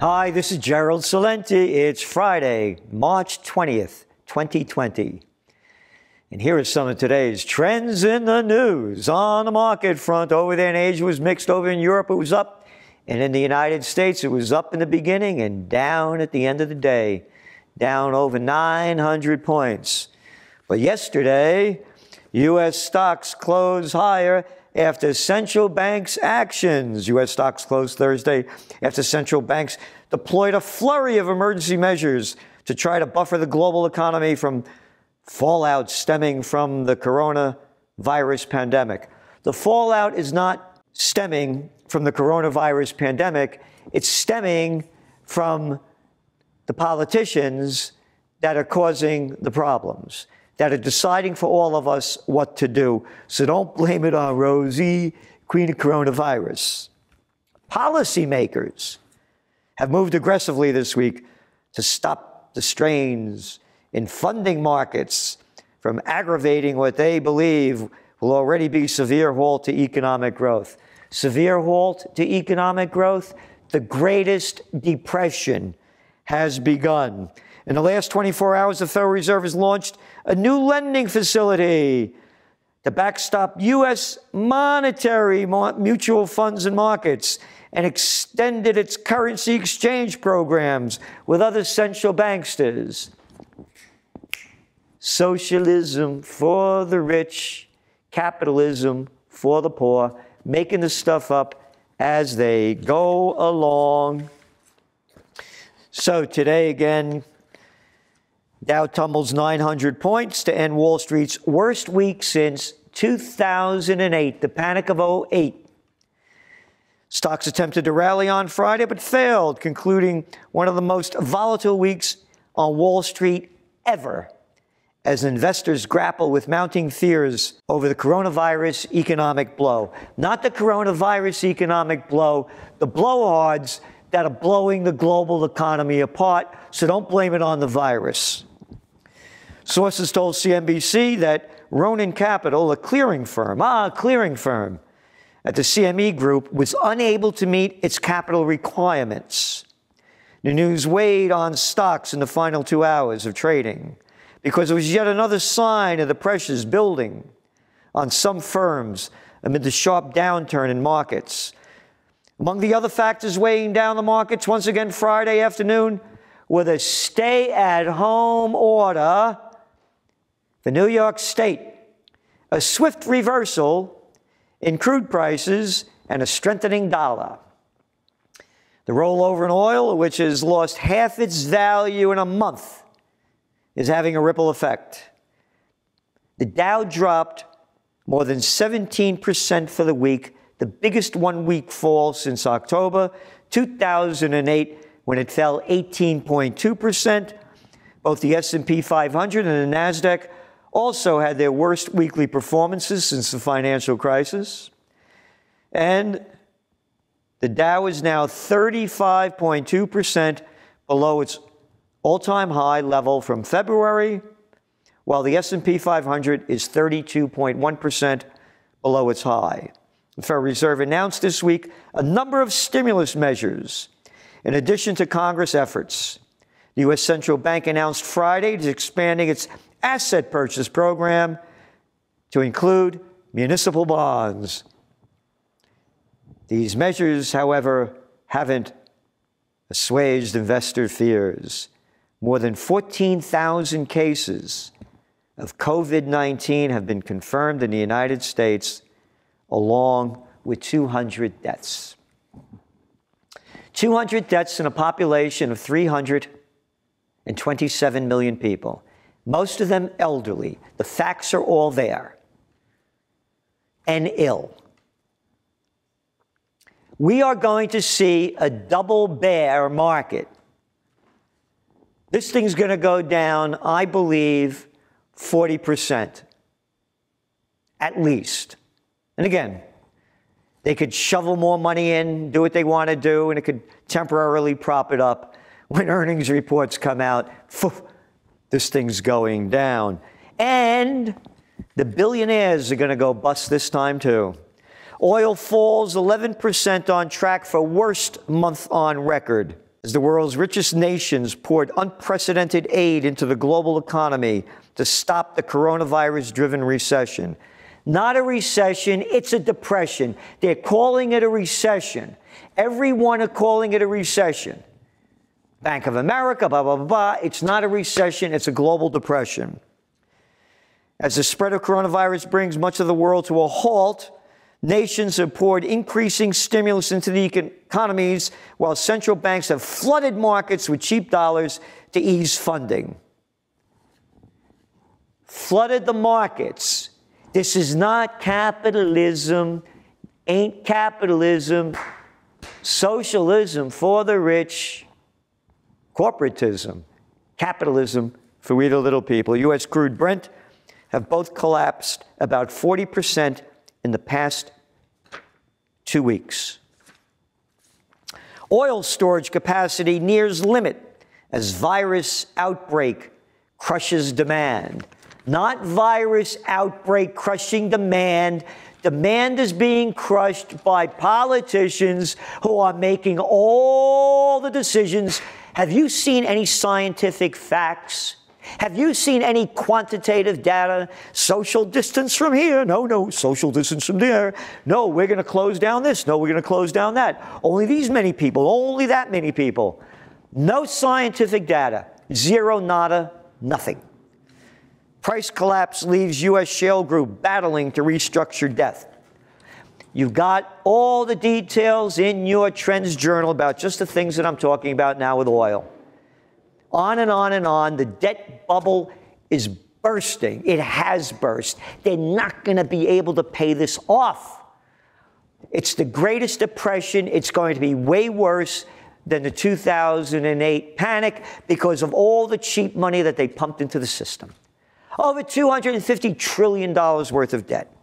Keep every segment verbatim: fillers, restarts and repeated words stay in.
Hi, this is Gerald Celente. It's Friday, March twentieth, twenty twenty. And here are some of today's trends in the news. On the market front, over there in Asia was mixed. Over in Europe, it was up. And in the United States, it was up in the beginning and down at the end of the day. Down over nine hundred points. But yesterday, U S stocks closed higher after central banks' actions. U S stocks closed Thursday after central banks deployed a flurry of emergency measures to try to buffer the global economy from fallout stemming from the coronavirus pandemic. The fallout is not stemming from the coronavirus pandemic. It's stemming from the politicians that are causing the problems, that are deciding for all of us what to do. So don't blame it on Rosie, Queen of Coronavirus. Policymakers have moved aggressively this week to stop the strains in funding markets from aggravating what they believe will already be severe halt to economic growth. Severe halt to economic growth? The greatest depression has begun. In the last twenty-four hours, the Federal Reserve has launched a new lending facility to backstop U S monetary mutual funds and markets and extended its currency exchange programs with other central banksters. Socialism for the rich, capitalism for the poor, making the stuff up as they go along. So today again, Dow tumbles nine hundred points to end Wall Street's worst week since two thousand eight, the panic of oh eight. Stocks attempted to rally on Friday but failed, concluding one of the most volatile weeks on Wall Street ever, as investors grapple with mounting fears over the coronavirus economic blow. Not the coronavirus economic blow, the blowhards that are blowing the global economy apart, so don't blame it on the virus. Sources told C N B C that Ronin Capital, a clearing firm, ah, a clearing firm, at the C M E Group was unable to meet its capital requirements. The news weighed on stocks in the final two hours of trading because it was yet another sign of the pressures building on some firms amid the sharp downturn in markets. Among the other factors weighing down the markets once again Friday afternoon were the stay-at-home order for New York State, a swift reversal in crude prices, and a strengthening dollar. The rollover in oil, which has lost half its value in a month, is having a ripple effect. The Dow dropped more than seventeen percent for the week, the biggest one-week fall since October two thousand eight, when it fell eighteen point two percent. Both the S and P five hundred and the NASDAQ also had their worst weekly performances since the financial crisis. And the Dow is now thirty-five point two percent below its all-time high level from February, while the S and P five hundred is thirty-two point one percent below its high. The Federal Reserve announced this week a number of stimulus measures in addition to Congress efforts. The U S Central Bank announced Friday it's expanding its asset purchase program to include municipal bonds. These measures, however, haven't assuaged investor fears. More than fourteen thousand cases of COVID nineteen have been confirmed in the United States, along with two hundred deaths. two hundred deaths in a population of three hundred twenty-seven million people, most of them elderly. The facts are all there. And ill. We are going to see a double bear market. This thing's going to go down, I believe, forty percent, at least. And again, they could shovel more money in, do what they want to do, and it could temporarily prop it up. When earnings reports come out, this thing's going down. And the billionaires are going to go bust this time, too. Oil falls eleven percent, on track for worst month on record. as the world's richest nations poured unprecedented aid into the global economy to stop the coronavirus-driven recession. Not a recession, it's a depression. They're calling it a recession. Everyone are calling it a recession. Bank of America, blah, blah, blah, blah. It's not a recession, it's a global depression. As the spread of coronavirus brings much of the world to a halt, nations have poured increasing stimulus into the economies, while central banks have flooded markets with cheap dollars to ease funding. Flooded the markets. This is not capitalism, ain't capitalism, socialism for the rich, corporatism, capitalism for we the little people. U S crude Brent have both collapsed about forty percent in the past two weeks. Oil storage capacity nears limit as virus outbreak crushes demand. Not virus outbreak crushing demand. Demand is being crushed by politicians who are making all the decisions. Have you seen any scientific facts? Have you seen any quantitative data? Social distance from here. No, no. Social distance from there. No, we're going to close down this. No, we're going to close down that. Only these many people. Only that many people. No scientific data. Zero, nada, nothing. Price collapse leaves U S shale group battling to restructure debt. You've got all the details in your Trends Journal about just the things that I'm talking about now with oil. On and on and on. The debt bubble is bursting. It has burst. They're not going to be able to pay this off. It's the greatest depression. It's going to be way worse than the two thousand eight panic because of all the cheap money that they pumped into the system. Over two hundred fifty trillion dollars worth of debt.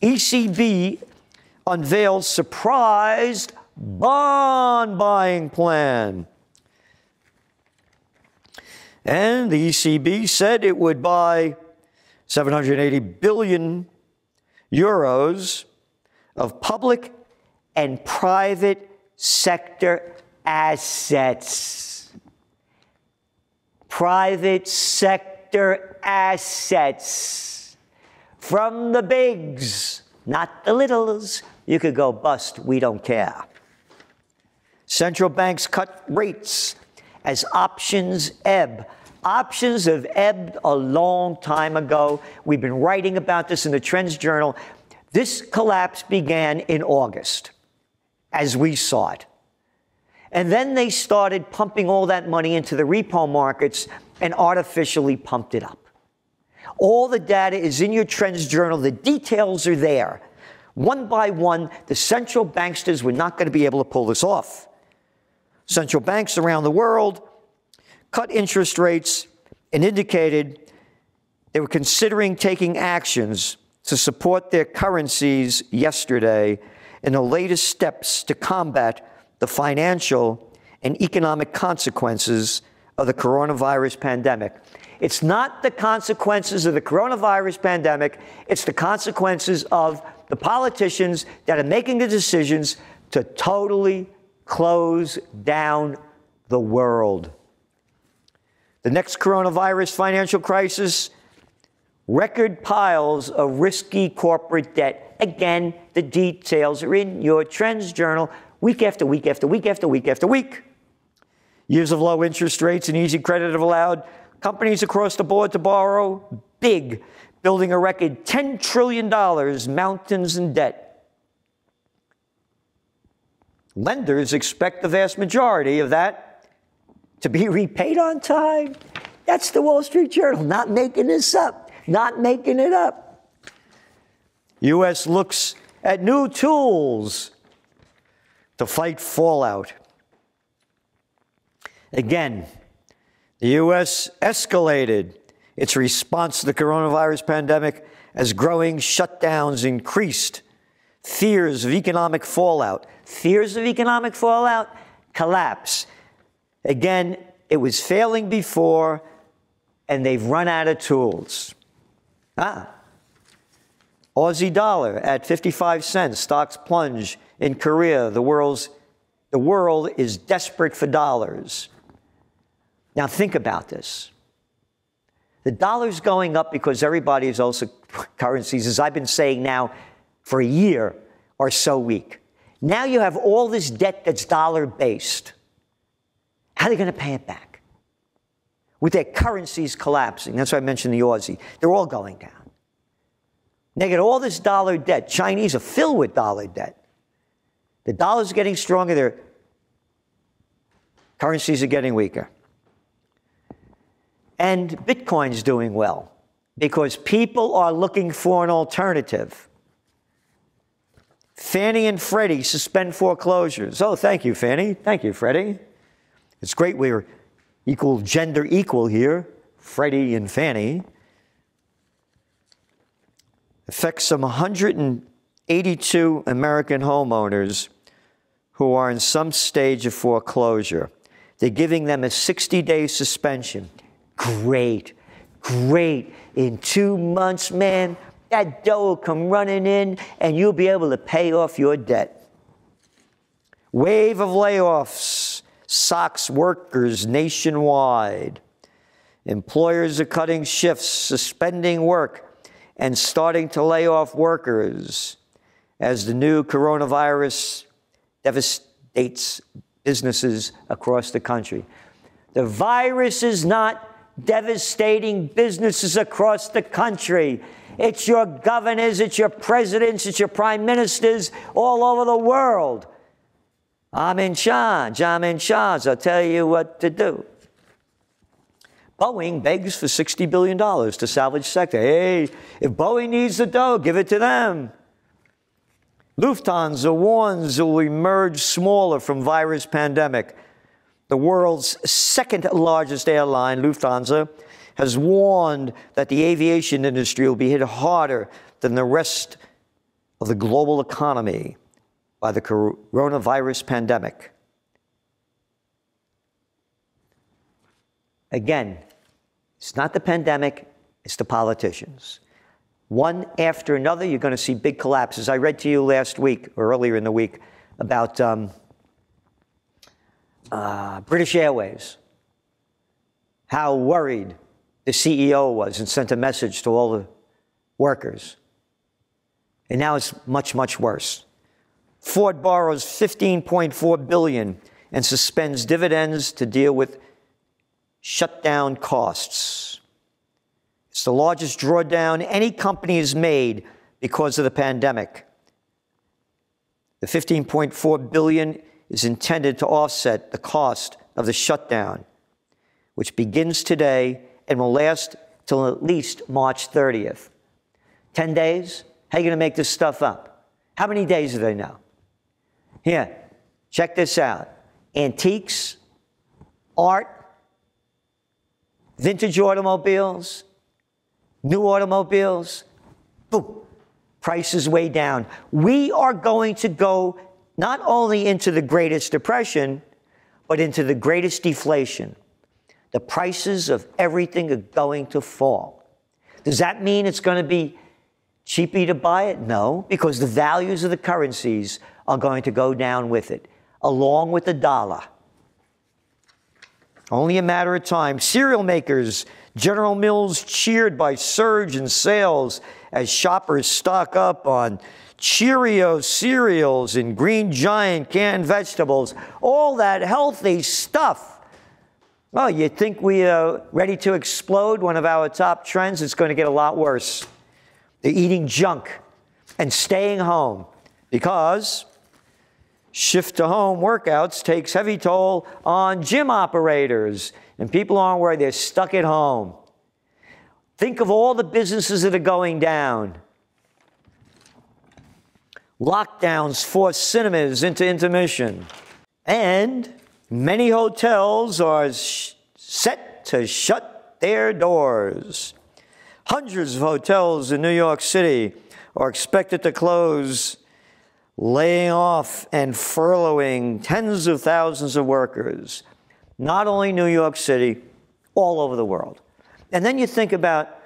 E C B unveils surprised bond buying plan. And the E C B said it would buy seven hundred eighty billion euros of public and private sector assets. Private sector assets from the bigs, not the littles. You could go bust. We don't care. Central banks cut rates as options ebb. Options have ebbed a long time ago. We've been writing about this in the Trends Journal. This collapse began in August, as we saw it. And then they started pumping all that money into the repo markets and artificially pumped it up. All the data is in your Trends Journal. The details are there. One by one, the central banksters were not going to be able to pull this off. Central banks around the world cut interest rates and indicated they were considering taking actions to support their currencies yesterday in the latest steps to combat the financial and economic consequences of the coronavirus pandemic. It's not the consequences of the coronavirus pandemic. It's the consequences of the politicians that are making the decisions to totally close down the world. The next coronavirus financial crisis, record piles of risky corporate debt. Again, the details are in your Trends Journal week after week after week after week after week. Years of low interest rates and easy credit have allowed companies across the board to borrow big, building a record ten trillion dollars, mountains in debt. Lenders expect the vast majority of that to be repaid on time. That's the Wall Street Journal, not making this up, not making it up. U S looks at new tools to fight fallout. Again, the U S escalated its response to the coronavirus pandemic as growing shutdowns increased. Fears of economic fallout. Fears of economic fallout, collapse. Again, it was failing before, and they've run out of tools. Ah, Aussie dollar at fifty-five cents. Stocks plunge in Korea, the world's The world is desperate for dollars. Now think about this. The dollar's going up because everybody's also currencies, as I've been saying now for a year, are so weak. Now you have all this debt that's dollar-based. How are they going to pay it back? With their currencies collapsing. That's why I mentioned the Aussie. They're all going down. They get all this dollar debt. Chinese are filled with dollar debt. The dollar's getting stronger. Their currencies are getting weaker. And Bitcoin's doing well because people are looking for an alternative. Fannie and Freddie suspend foreclosures. Oh, thank you, Fannie. Thank you, Freddie. It's great we're equal, gender equal here, Freddie and Fannie. Affects some one hundred eighty-two American homeowners who are in some stage of foreclosure. They're giving them a sixty-day suspension. Great, great. In two months, man, that dough will come running in and you'll be able to pay off your debt. Wave of layoffs socks workers nationwide. Employers are cutting shifts, suspending work, and starting to lay off workers as the new coronavirus devastates businesses across the country. The virus is not devastating businesses across the country. It's your governors, it's your presidents, it's your prime ministers all over the world. I'm in charge, I'm in charge, I'll tell you what to do. Boeing begs for sixty billion dollars to salvage sector. Hey, if Boeing needs the dough, give it to them. Lufthansa warns it will emerge smaller from virus pandemic. The world's second largest airline, Lufthansa, has warned that the aviation industry will be hit harder than the rest of the global economy by the coronavirus pandemic. Again, it's not the pandemic, it's the politicians. One after another, you're going to see big collapses. I read to you last week, or earlier in the week, about um, uh, British Airways, how worried the C E O was and sent a message to all the workers. And now it's much, much worse. Ford borrows fifteen point four billion dollars and suspends dividends to deal with shutdown costs. It's the largest drawdown any company has made because of the pandemic. The fifteen point four billion dollars is intended to offset the cost of the shutdown, which begins today and will last till at least March thirtieth. ten days? How are you going to make this stuff up? How many days do they know? Here, check this out. Antiques, art, vintage automobiles, new automobiles, boom, prices way down. We are going to go not only into the greatest depression, but into the greatest deflation. The prices of everything are going to fall. Does that mean it's going to be cheaper to buy it? No, because the values of the currencies are going to go down with it, along with the dollar. Only a matter of time. Cereal makers, General Mills, cheered by surge in sales as shoppers stock up on Cheerios cereals and Green Giant canned vegetables, all that healthy stuff. Oh, you think we are ready to explode? One of our top trends, it's going to get a lot worse. They're eating junk and staying home because shift to home workouts takes heavy toll on gym operators, and people aren't worried, they're stuck at home. Think of all the businesses that are going down. Lockdowns force cinemas into intermission, and many hotels are set to shut their doors. Hundreds of hotels in New York City are expected to close, laying off and furloughing tens of thousands of workers, not only New York City, all over the world. And then you think about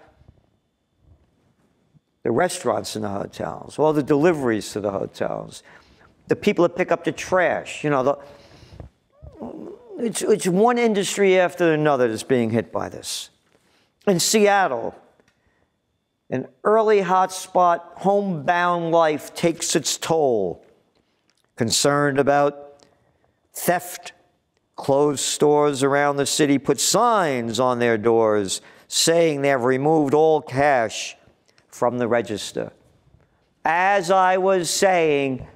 the restaurants in the hotels, all the deliveries to the hotels, the people that pick up the trash, you know, the, it's, it's one industry after another that's being hit by this. In Seattle, an early hotspot, homebound life takes its toll. Concerned about theft, closed stores around the city put signs on their doors saying they've removed all cash from the register. As I was saying,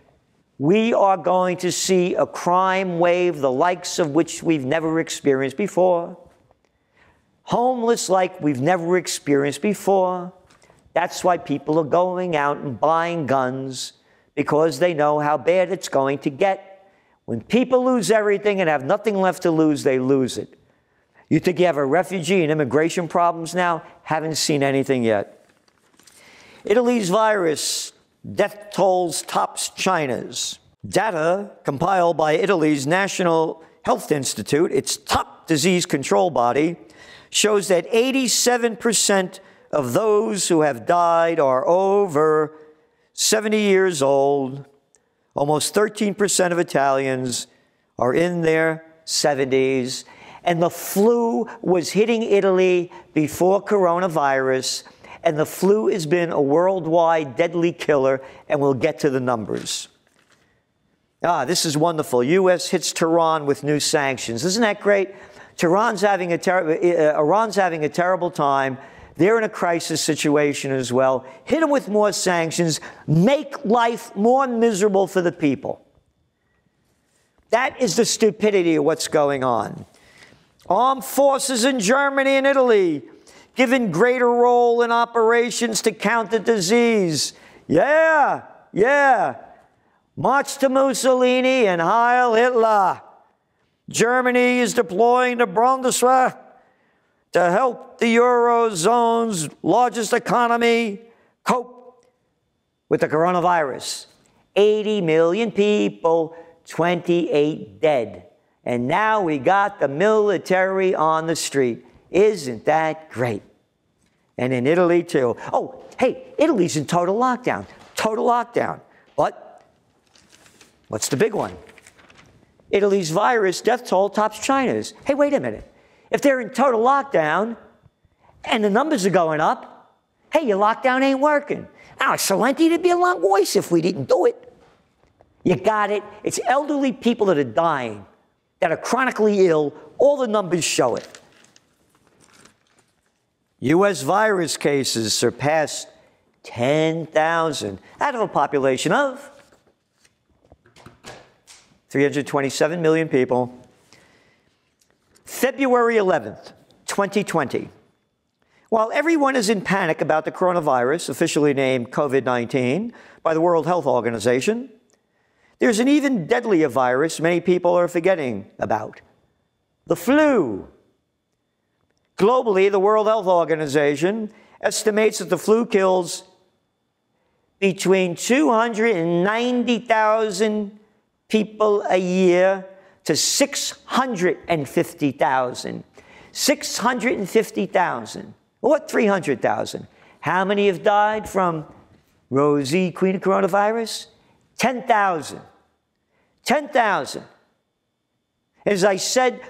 we are going to see a crime wave the likes of which we've never experienced before. Homeless like we've never experienced before. That's why people are going out and buying guns, because they know how bad it's going to get. When people lose everything and have nothing left to lose, they lose it. You think you have a refugee and immigration problems now? Haven't seen anything yet. Italy's virus death tolls tops China's. Data compiled by Italy's National Health Institute, its top disease control body, shows that eighty-seven percent of those who have died are over seventy years old. Almost thirteen percent of Italians are in their seventies. And the flu was hitting Italy before coronavirus, and the flu has been a worldwide deadly killer, and we'll get to the numbers. Ah, this is wonderful. U S hits Tehran with new sanctions. Isn't that great? Tehran's having a ter- uh, Iran's having a terrible time. They're in a crisis situation as well. Hit them with more sanctions. Make life more miserable for the people. That is the stupidity of what's going on. Armed forces in Germany and Italy given greater role in operations to counter disease. Yeah, yeah. March to Mussolini and Heil Hitler. Germany is deploying the Bundeswehr to help the Eurozone's largest economy cope with the coronavirus. eighty million people, twenty-eight dead. And now we got the military on the street. Isn't that great? And in Italy, too. Oh, hey, Italy's in total lockdown. Total lockdown. But what's the big one? Italy's virus death toll tops China's. Hey, wait a minute. If they're in total lockdown and the numbers are going up, hey, your lockdown ain't working. Now, Celente, it'd be a lot worse if we didn't do it. You got it. It's elderly people that are dying, that are chronically ill. All the numbers show it. U S virus cases surpassed ten thousand out of a population of three hundred twenty-seven million people. February eleventh, twenty twenty. While everyone is in panic about the coronavirus, officially named COVID nineteen by the World Health Organization, there's an even deadlier virus many people are forgetting about, the flu. Globally, the World Health Organization estimates that the flu kills between two hundred ninety thousand people a year to six hundred fifty thousand. six hundred fifty thousand. What? three hundred thousand. How many have died from Rosie, Queen of Coronavirus? ten thousand. ten thousand. As I said,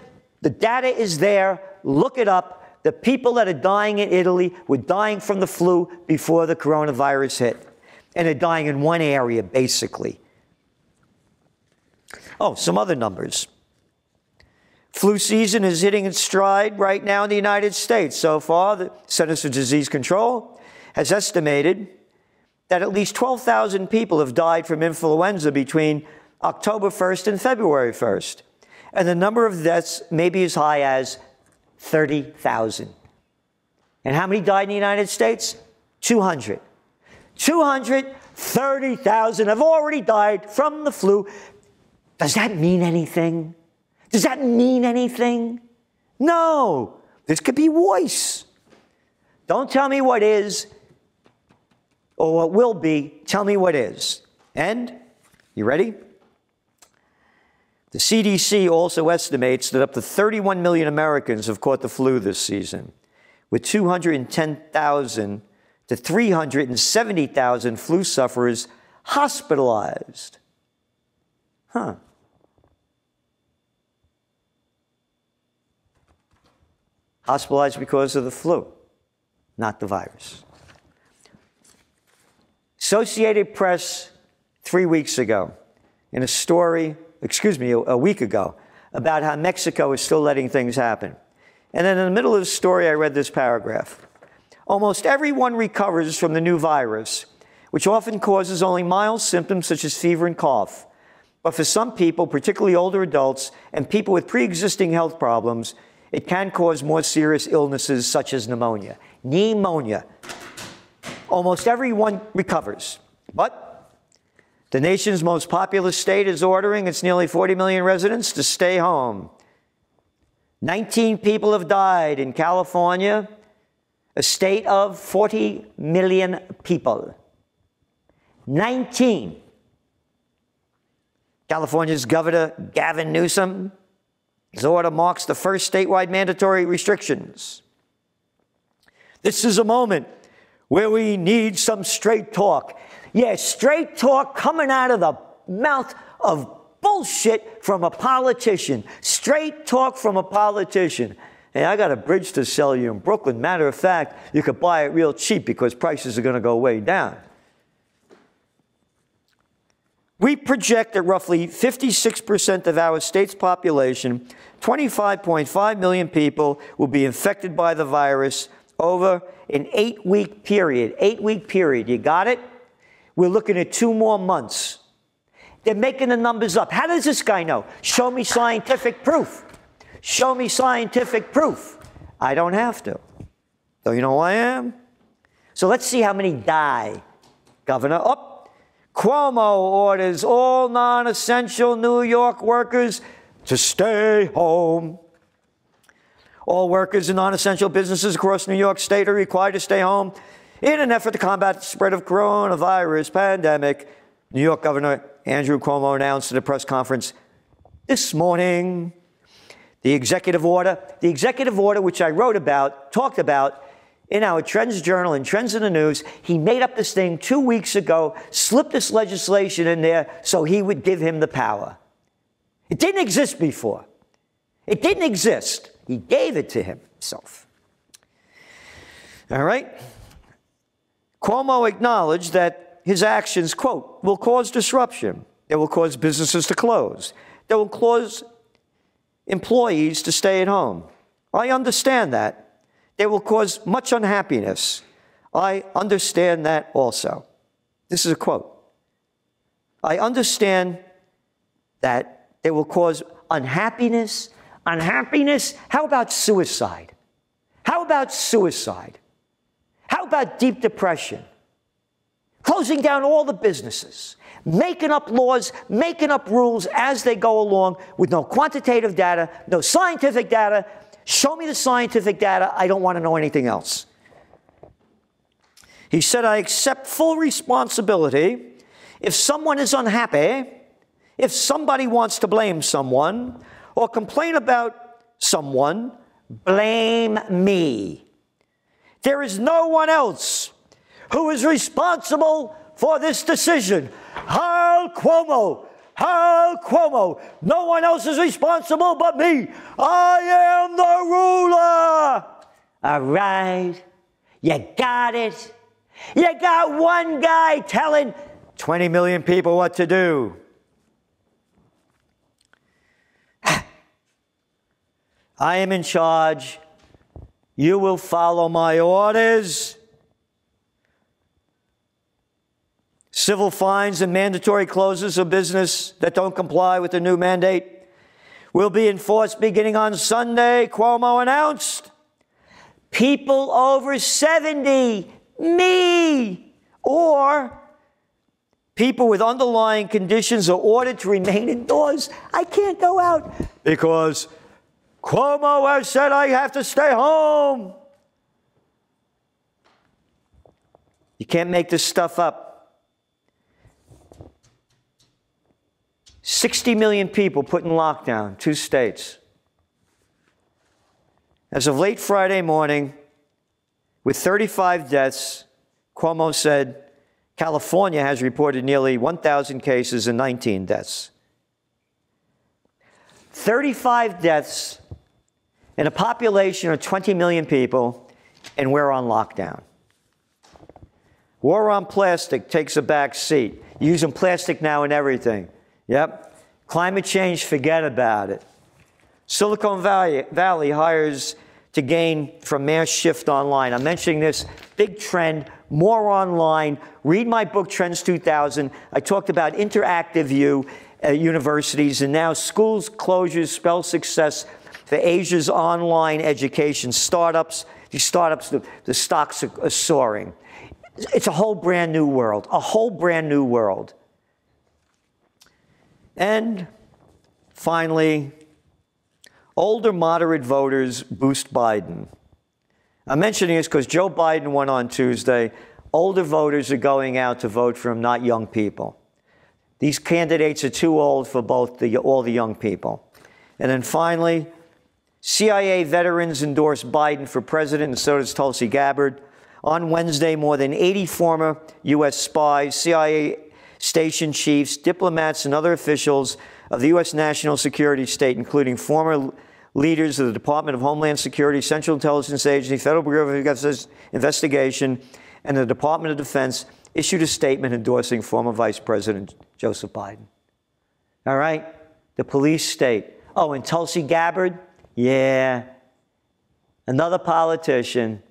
the data is there. Look it up. The people that are dying in Italy were dying from the flu before the coronavirus hit. And they're dying in one area, basically. Oh, some other numbers. Flu season is hitting its stride right now in the United States. So far, the Centers for Disease Control has estimated that at least twelve thousand people have died from influenza between October first and February first. And the number of deaths may be as high as thirty thousand. And how many died in the United States? two hundred. two hundred thirty thousand have already died from the flu. Does that mean anything? Does that mean anything? No. This could be worse. Don't tell me what is or what will be. Tell me what is. And you ready? The C D C also estimates that up to thirty-one million Americans have caught the flu this season, with two hundred ten thousand to three hundred seventy thousand flu sufferers hospitalized. Huh. hospitalized because of the flu, not the virus. Associated Press three weeks ago, in a story, excuse me, a, a week ago, about how Mexico is still letting things happen. And then in the middle of the story, I read this paragraph. Almost everyone recovers from the new virus, which often causes only mild symptoms such as fever and cough. But for some people, particularly older adults and people with pre-existing health problems, it can cause more serious illnesses such as pneumonia. Pneumonia. Almost everyone recovers. But the nation's most populous state is ordering its nearly forty million residents to stay home. nineteen people have died in California, a state of forty million people. nineteen. California's Governor Gavin Newsom, his order marks the first statewide mandatory restrictions. This is a moment where we need some straight talk. Yeah, straight talk coming out of the mouth of bullshit from a politician. Straight talk from a politician. Hey, I got a bridge to sell you in Brooklyn. Matter of fact, you could buy it real cheap because prices are going to go way down. We project that roughly fifty-six percent of our state's population, twenty-five point five million people, will be infected by the virus over an eight-week period. Eight-week period. You got it? We're looking at two more months. They're making the numbers up. How does this guy know? Show me scientific proof. Show me scientific proof. I don't have to. Though you know who I am. So let's see how many die. Governor, up. Cuomo orders all non-essential New York workers to stay home. All workers in non-essential businesses across New York State are required to stay home in an effort to combat the spread of coronavirus pandemic. New York Governor Andrew Cuomo announced at a press conference this morning the executive order, the executive order which I wrote about, talked about, in our Trends Journal and Trends in the News. He made up this thing two weeks ago, slipped this legislation in there so he would give him the power. It didn't exist before. It didn't exist. He gave it to himself. All right. Cuomo acknowledged that his actions, quote, will cause disruption. It will cause businesses to close. That will cause employees to stay at home. I understand that. They will cause much unhappiness. I understand that also. This is a quote. I understand that they will cause unhappiness. Unhappiness? How about suicide? How about suicide? How about deep depression? Closing down all the businesses, making up laws, making up rules as they go along with no quantitative data, no scientific data. Show me the scientific data. I don't want to know anything else. He said, I accept full responsibility. If someone is unhappy, if somebody wants to blame someone or complain about someone, blame me. There is no one else who is responsible for this decision. Hal Cuomo. Hal Cuomo, no one else is responsible but me. I am the ruler. All right, you got it. You got one guy telling twenty million people what to do. I am in charge. You will follow my orders. Civil fines and mandatory closures of business that don't comply with the new mandate will be enforced beginning on Sunday, Cuomo announced. People over seventy, me, or people with underlying conditions are ordered to remain indoors. I can't go out because Cuomo has said I have to stay home. You can't make this stuff up. sixty million people put in lockdown, two states. As of late Friday morning, with thirty-five deaths, Cuomo said California has reported nearly one thousand cases and nineteen deaths. thirty-five deaths in a population of twenty million people, and we're on lockdown. War on plastic takes a back seat. You're using plastic now in everything. Yep. Climate change, forget about it. Silicon Valley, Valley hires to gain from mass shift online. I'm mentioning this big trend, more online. Read my book, Trends two thousand. I talked about interactive U at universities, and now schools closures spell success for Asia's online education. Startups, these startups, the, the stocks are, are soaring. It's a whole brand new world, a whole brand new world. And finally, older moderate voters boost Biden. I'm mentioning this because Joe Biden won on Tuesday. Older voters are going out to vote for him, not young people. These candidates are too old for both the, all the young people. And then finally, C I A veterans endorse Biden for president, and so does Tulsi Gabbard. On Wednesday, more than eighty former U S spies, C I A station chiefs, diplomats, and other officials of the U S national security state, including former leaders of the Department of Homeland Security, Central Intelligence Agency, Federal Bureau of Investigation, and the Department of Defense, issued a statement endorsing former Vice President Joseph Biden. All right? The police state. Oh, and Tulsi Gabbard? Yeah. Another politician,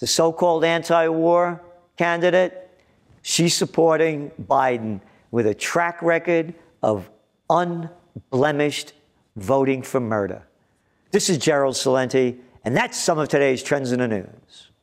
the so-called anti-war candidate. She's supporting Biden with a track record of unblemished voting for murder. This is Gerald Celente, and that's some of today's Trends in the News.